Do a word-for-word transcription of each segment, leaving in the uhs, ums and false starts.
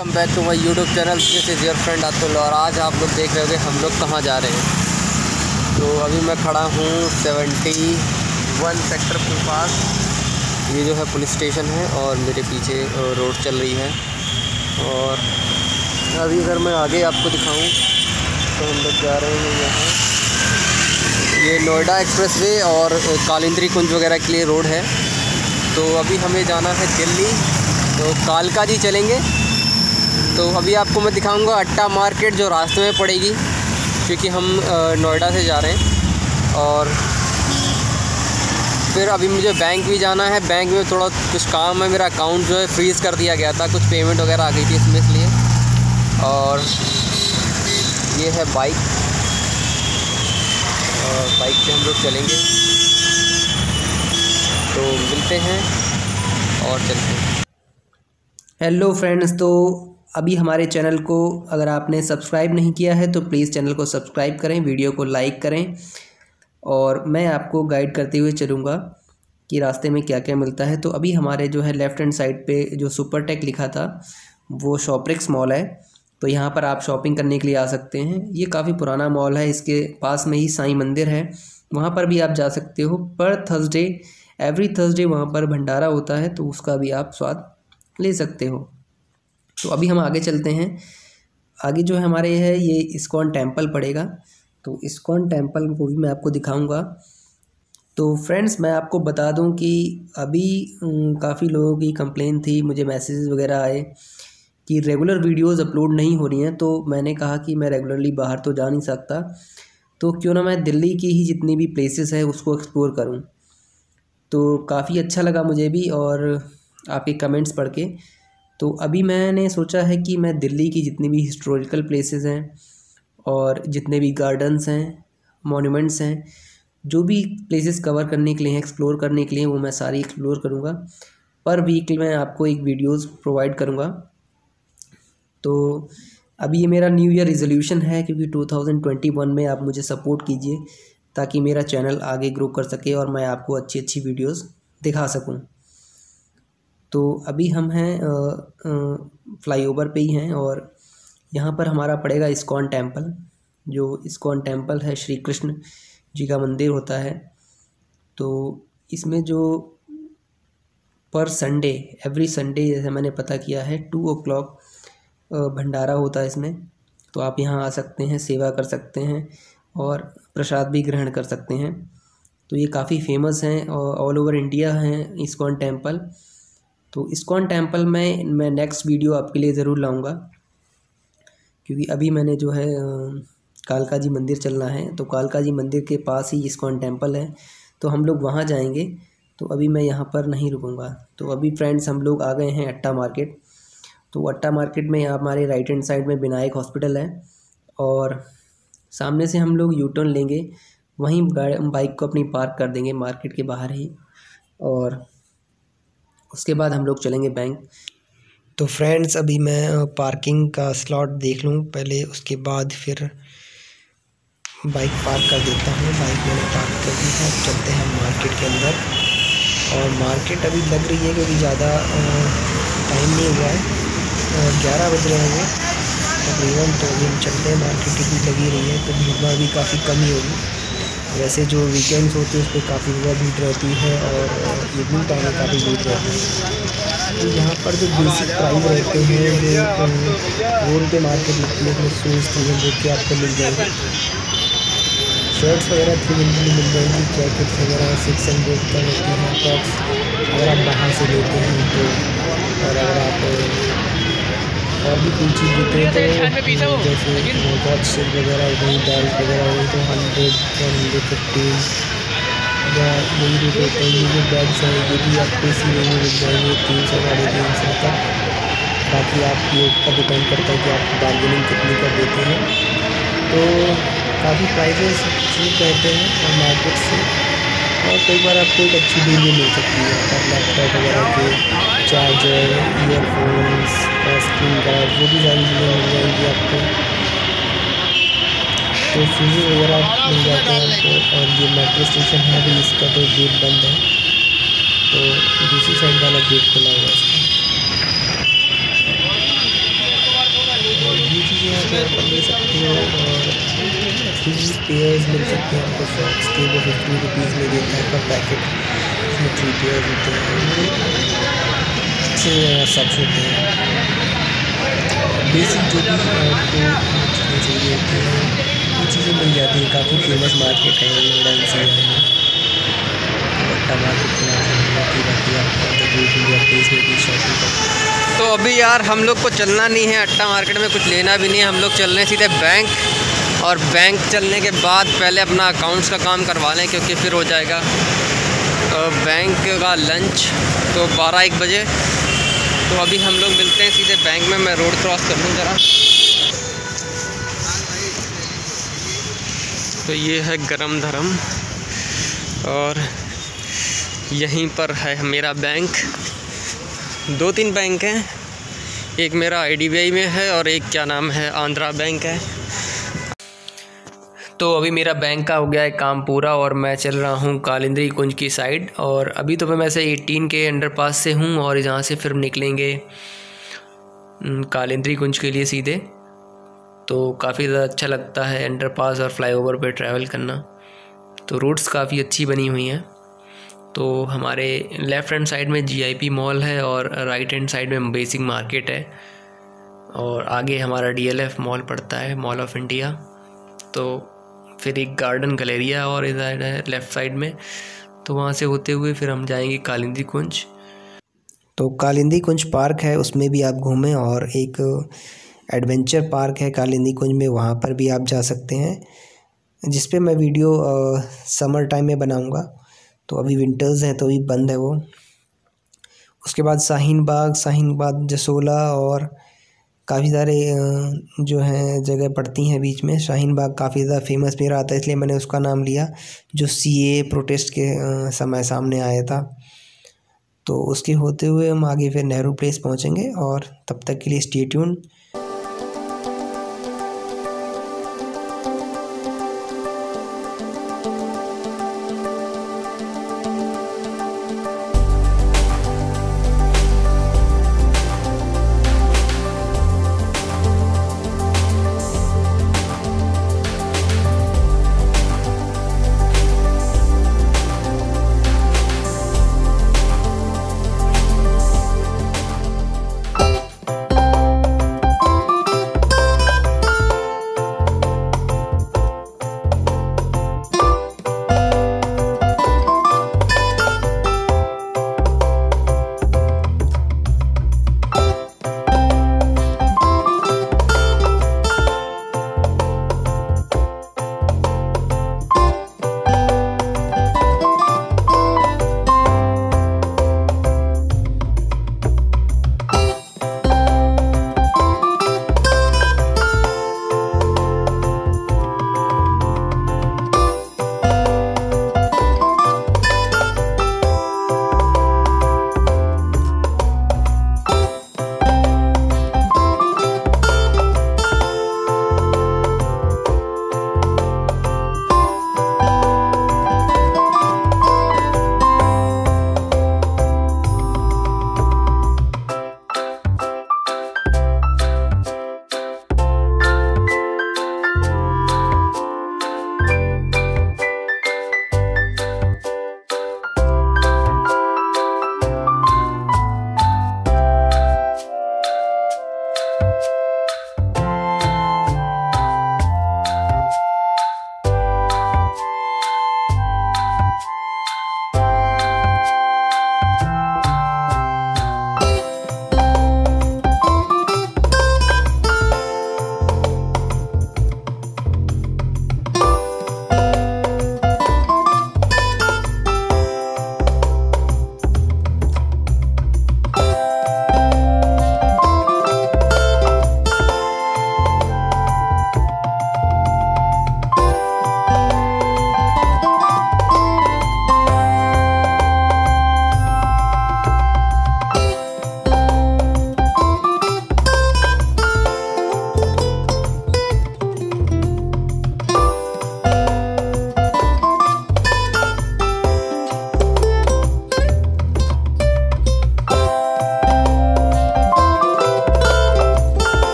Welcome back to my YouTube channel, this is your friend Atul. और आज आप लोग देख रहे होंगे हम लोग कहाँ जा रहे हैं। तो अभी मैं खड़ा हूँ इकहत्तर सेक्टर के पास, ये जो है पुलिस स्टेशन है और मेरे पीछे रोड चल रही है। और अभी अगर मैं आगे आपको दिखाऊँ तो हम लोग जा रहे हैं यहाँ, ये नोएडा एक्सप्रेसवे और कालिंदी कुंज वगैरह के लिए रोड है। तो अभी हमें जाना है दिल्ली, तो कालका जी चलेंगे। तो अभी आपको मैं दिखाऊंगा अट्टा मार्केट जो रास्ते में पड़ेगी, क्योंकि हम नोएडा से जा रहे हैं। और फिर अभी मुझे बैंक भी जाना है, बैंक में थोड़ा कुछ काम है, मेरा अकाउंट जो है फ्रीज़ कर दिया गया था, कुछ पेमेंट वगैरह आ गई थी इसमें, इसलिए। और ये है बाइक, और बाइक से हम लोग चलेंगे। तो मिलते हैं और चलते हैं। हेलो फ्रेंड्स, तो अभी हमारे चैनल को अगर आपने सब्सक्राइब नहीं किया है तो प्लीज़ चैनल को सब्सक्राइब करें, वीडियो को लाइक करें, और मैं आपको गाइड करते हुए चलूँगा कि रास्ते में क्या क्या मिलता है। तो अभी हमारे जो है लेफ़्ट हैंड साइड पे जो सुपरटेक लिखा था वो शॉपरिक्स मॉल है, तो यहाँ पर आप शॉपिंग करने के लिए आ सकते हैं। ये काफ़ी पुराना मॉल है, इसके पास में ही साईं मंदिर है, वहाँ पर भी आप जा सकते हो। पर थर्सडे, एवरी थर्सडे वहाँ पर भंडारा होता है, तो उसका भी आप स्वाद ले सकते हो। तो अभी हम आगे चलते हैं। आगे जो है हमारे है ये इस्कॉन टेम्पल पड़ेगा, तो इस्कॉन टेम्पल को भी मैं आपको दिखाऊंगा। तो फ्रेंड्स, मैं आपको बता दूं कि अभी काफ़ी लोगों की कंप्लेन थी, मुझे मैसेजेस वगैरह आए कि रेगुलर वीडियोस अपलोड नहीं हो रही हैं। तो मैंने कहा कि मैं रेगुलरली बाहर तो जा नहीं सकता, तो क्यों ना मैं दिल्ली की ही जितनी भी प्लेसेस है उसको एक्सप्लोर करूँ। तो काफ़ी अच्छा लगा मुझे भी और आपके कमेंट्स पढ़ के। तो अभी मैंने सोचा है कि मैं दिल्ली की जितनी भी हिस्टोरिकल प्लेसेस हैं और जितने भी गार्डन्स हैं, मॉन्यूमेंट्स हैं, जो भी प्लेसेस कवर करने के लिए हैं, एक्सप्लोर करने के लिए, वो मैं सारी एक्सप्लोर करूँगा। पर वीक मैं आपको एक वीडियोस प्रोवाइड करूँगा। तो अभी ये मेरा न्यू ईयर रिजोल्यूशन है, क्योंकि टू थाउजेंड ट्वेंटी वन में आप मुझे सपोर्ट कीजिए ताकि मेरा चैनल आगे ग्रो कर सके और मैं आपको अच्छी अच्छी वीडियोज़ दिखा सकूँ। तो अभी हम हैं फ्लाईओवर पे ही हैं, और यहाँ पर हमारा पड़ेगा इस्कॉन टेम्पल। जो इस्कॉन टेम्पल है, श्री कृष्ण जी का मंदिर होता है। तो इसमें जो पर संडे, एवरी संडे जैसे मैंने पता किया है, टू ओ क्लॉक भंडारा होता है इसमें। तो आप यहाँ आ सकते हैं, सेवा कर सकते हैं और प्रसाद भी ग्रहण कर सकते हैं। तो ये काफ़ी फेमस हैं और ऑल ओवर इंडिया हैं इस्कॉन टेम्पल। तो इस्कॉन टेम्पल में मैं नेक्स्ट वीडियो आपके लिए ज़रूर लाऊंगा, क्योंकि अभी मैंने जो है कालका जी मंदिर चलना है। तो कालका जी मंदिर के पास ही इस्कॉन टेम्पल है, तो हम लोग वहाँ जाएंगे। तो अभी मैं यहाँ पर नहीं रुकूंगा। तो अभी फ्रेंड्स हम लोग आ गए हैं अट्टा मार्केट। तो अट्टा मार्केट में हमारे राइट हैंड साइड में विनायक हॉस्पिटल है, और सामने से हम लोग यू टर्न लेंगे, वहीं बाइक को अपनी पार्क कर देंगे मार्केट के बाहर ही, और उसके बाद हम लोग चलेंगे बैंक। तो फ्रेंड्स, अभी मैं पार्किंग का स्लॉट देख लूँ पहले, उसके बाद फिर बाइक पार्क कर देता हूँ। बाइक मैंने पार्क कर दी है, चलते हैं मार्केट के अंदर। और मार्केट अभी लग रही है क्योंकि ज़्यादा टाइम नहीं हुआ है, ग्यारह बज रहे होंगे तकरीबन। तो अभी हम चलते हैं, मार्केट भी लगी रही है, तो भीड़ भी काफ़ी कम ही होगी। वैसे जो वीकेंड्स होते हैं उस पर काफ़ी ज़्यादा भीड़ रहती है और इवनिंग टाइम में काफ़ी भीड़ रहती है। तो यहाँ पर जो बेसिक प्राइस रहते हैं वो गोल पे मार्केट लगती है, शूज़ थ्री हंड्रेड के आपको मिल जाएंगे, शर्ट्स वगैरह थ्री हंड्रेड में मिल जाएंगी, जैकेट्स वगैरह सिक्स हंड्रेड का होती है। टॉप्स अगर आप बाहर से लेते हैं तो, और अगर आप और भी कोई चीज़ लेते हैं तो जैसे वॉच वगैरह हो गई, बैल्ट वगैरह हो गई, तो हंड्रेड वन हंड्रेड फिफ्टीन या यही रेट होते हैं। ये जो बैग्स हैं ये भी आपको इसी रेट में मिल जाएंगे, तीन सौ साढ़े तीन सौ तक। बाकी आपके ऊपर डिपेंड करता है कि आप बार्गेनिंग कितनी कर देते हैं। तो काफ़ी प्राइसेस ठीक रहते हैं और मार्केट से, और कई बार आपको एक अच्छी डील भी मिल सकती है। और लैपटॉप वगैरह के चार्जर, ईयरफोन्स, स्क्रीन गार्ड, वो भी सारी चीज़ें मिल जाएंगी आपको। तो चीज़ें वगैरह मिल जाते हैं आपको। और ये मेट्रो स्टेशन है, अभी इसका तो गेट बंद है, तो दूसरी साइड वाला गेट खुला हुआ है। थ्री पेयर्स मिल सकते हैं हमको सॉक्स के, वो फिफ्टी रुपीज़ में देता है पर पैकेट। उसमें थ्री पेयर्स होते हैं, अच्छे सॉक्स होते हैं, बेसिक जो भी आपको चाहिए होती है वो चीज़ें मिल जाती हैं। काफ़ी फेमस मार्केट है नोएडा एक्सप्रेसवे, अट्टा मार्केट बाकी बाकी आपको इंडिया प्लेस में भी शॉपिंग करते हैं। तो अभी यार हम लोग को चलना नहीं है, अट्टा मार्केट में कुछ लेना भी नहीं है, हम लोग चल रहे हैं सीधे बैंक। और बैंक चलने के बाद पहले अपना अकाउंट्स का काम करवा लें, क्योंकि फिर हो जाएगा तो बैंक का लंच तो बारह एक बजे। तो अभी हम लोग मिलते हैं सीधे बैंक में। मैं रोड क्रॉस कर लूँ ज़रा। तो ये है गरमधर्म और यहीं पर है मेरा बैंक। दो तीन बैंक हैं, एक मेरा आई डी बी आई में है और एक क्या नाम है आंध्रा बैंक है। तो अभी मेरा बैंक का हो गया है काम पूरा और मैं चल रहा हूँ कालिंदी कुंज की साइड। और अभी तो मैं वैसे अठारह के अंडरपास से हूँ और यहाँ से फिर निकलेंगे कालिंदी कुंज के लिए सीधे। तो काफ़ी ज़्यादा अच्छा लगता है अंडरपास और फ्लाईओवर पे ट्रैवल करना। तो रूट्स काफ़ी अच्छी बनी हुई हैं। तो हमारे लेफ़्ट हैंड साइड में जी आई पी मॉल है और राइट हैंड साइड में बेसिक मार्केट है और आगे हमारा डी एल एफ मॉल पड़ता है, मॉल ऑफ इंडिया। तो फिर एक गार्डन गलेरिया और इधर है लेफ़्ट साइड में। तो वहाँ से होते हुए फिर हम जाएंगे कालिंदी कुंज। तो कालिंदी कुंज पार्क है, उसमें भी आप घूमें, और एक एडवेंचर पार्क है कालिंदी कुंज में, वहाँ पर भी आप जा सकते हैं, जिस पर मैं वीडियो आ, समर टाइम में बनाऊँगा। तो अभी विंटर्स हैं तो अभी बंद है वो। उसके बाद शाहीन बाग, शाहीन बाग जसोला और काफ़ी सारे जो हैं जगह पड़ती हैं बीच में। शाहीन बाग काफ़ी ज़्यादा फेमस मेरा आता है, इसलिए मैंने उसका नाम लिया, जो सी ए ए प्रोटेस्ट के समय सामने आया था। तो उसके होते हुए हम आगे फिर नेहरू प्लेस पहुंचेंगे और तब तक के लिए स्टे ट्यून।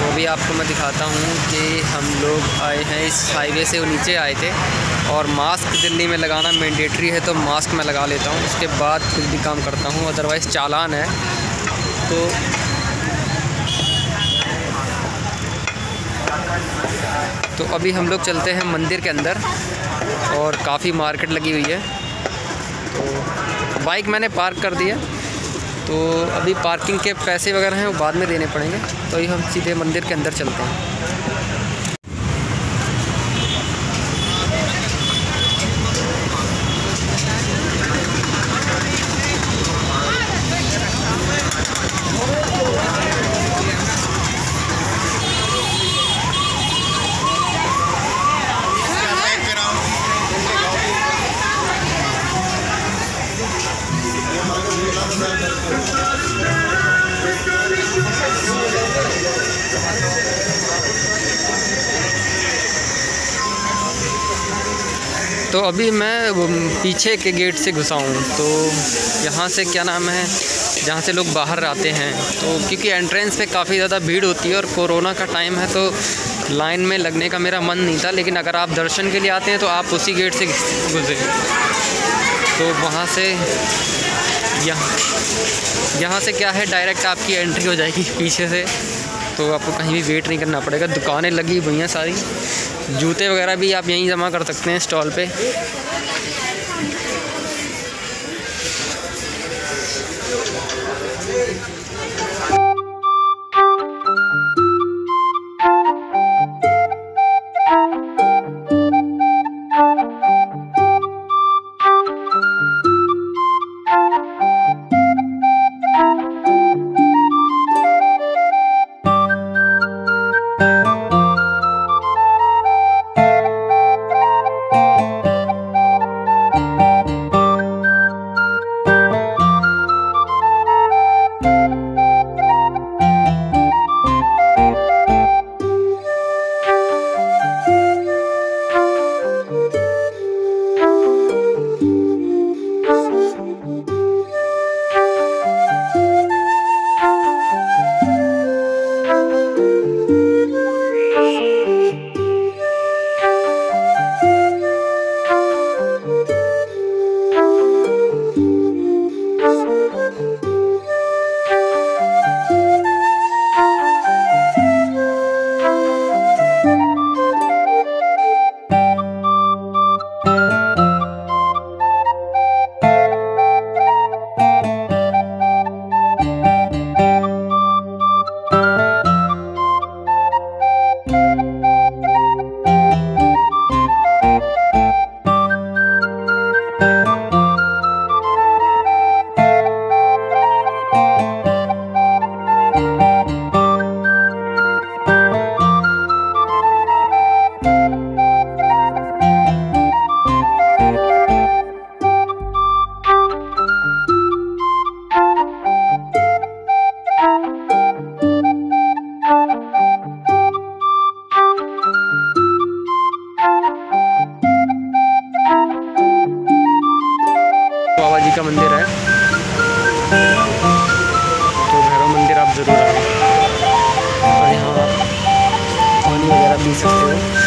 वो भी आपको मैं दिखाता हूँ कि हम लोग आए हैं इस हाईवे से नीचे आए थे। और मास्क दिल्ली में लगाना मैंडेटरी है तो मास्क मैं लगा लेता हूँ, उसके बाद कुछ भी काम करता हूँ, अदरवाइज़ चालान है। तो तो अभी हम लोग चलते हैं मंदिर के अंदर और काफ़ी मार्केट लगी हुई है। तो बाइक मैंने पार्क कर दिया, तो अभी पार्किंग के पैसे वगैरह हैं वो बाद में देने पड़ेंगे। तो अभी हम सीधे मंदिर के अंदर चलते हैं। तो अभी मैं पीछे के गेट से घुसा हूँ, तो यहाँ से क्या नाम है जहाँ से लोग बाहर आते हैं, तो क्योंकि एंट्रेंस पे काफ़ी ज़्यादा भीड़ होती है और कोरोना का टाइम है तो लाइन में लगने का मेरा मन नहीं था, लेकिन अगर आप दर्शन के लिए आते हैं तो आप उसी गेट से घुसें। तो वहाँ से यहाँ यहाँ से क्या है डायरेक्ट आपकी एंट्री हो जाएगी पीछे से, तो आपको कहीं भी वेट नहीं करना पड़ेगा। दुकानें लगी हुई हैं सारी, जूते वगैरह भी आप यहीं जमा कर सकते हैं स्टॉल पे। जरूर यहाँ पानी वगैरह पी सकते हो।